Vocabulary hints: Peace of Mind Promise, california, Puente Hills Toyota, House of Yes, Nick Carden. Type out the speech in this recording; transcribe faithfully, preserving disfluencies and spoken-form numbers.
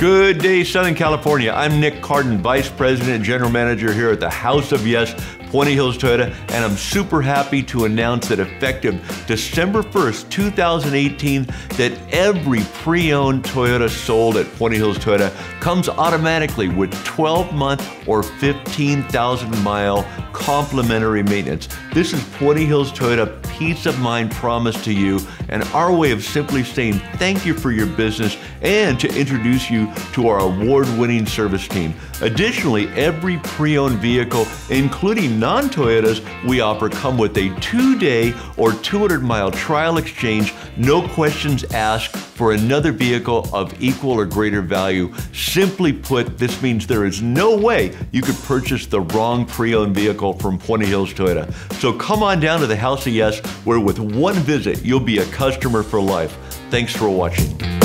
Good day, Southern California. I'm Nick Carden, Vice President and General Manager here at the House of Yes, Puente Hills Toyota, and I'm super happy to announce that effective December first, two thousand eighteen, that every pre-owned Toyota sold at Puente Hills Toyota comes automatically with twelve month or fifteen thousand mile complimentary maintenance. This is Puente Hills Toyota peace of mind promise to you, and our way of simply saying thank you for your business and to introduce you to our award-winning service team. Additionally, every pre-owned vehicle, including non-Toyotas, we offer come with a two day or two hundred mile trial exchange, no questions asked, for another vehicle of equal or greater value. Simply put, this means there is no way you could purchase the wrong pre-owned vehicle from Puente Hills Toyota. So come on down to the House of Yes, where with one visit, you'll be a customer for life. Thanks for watching.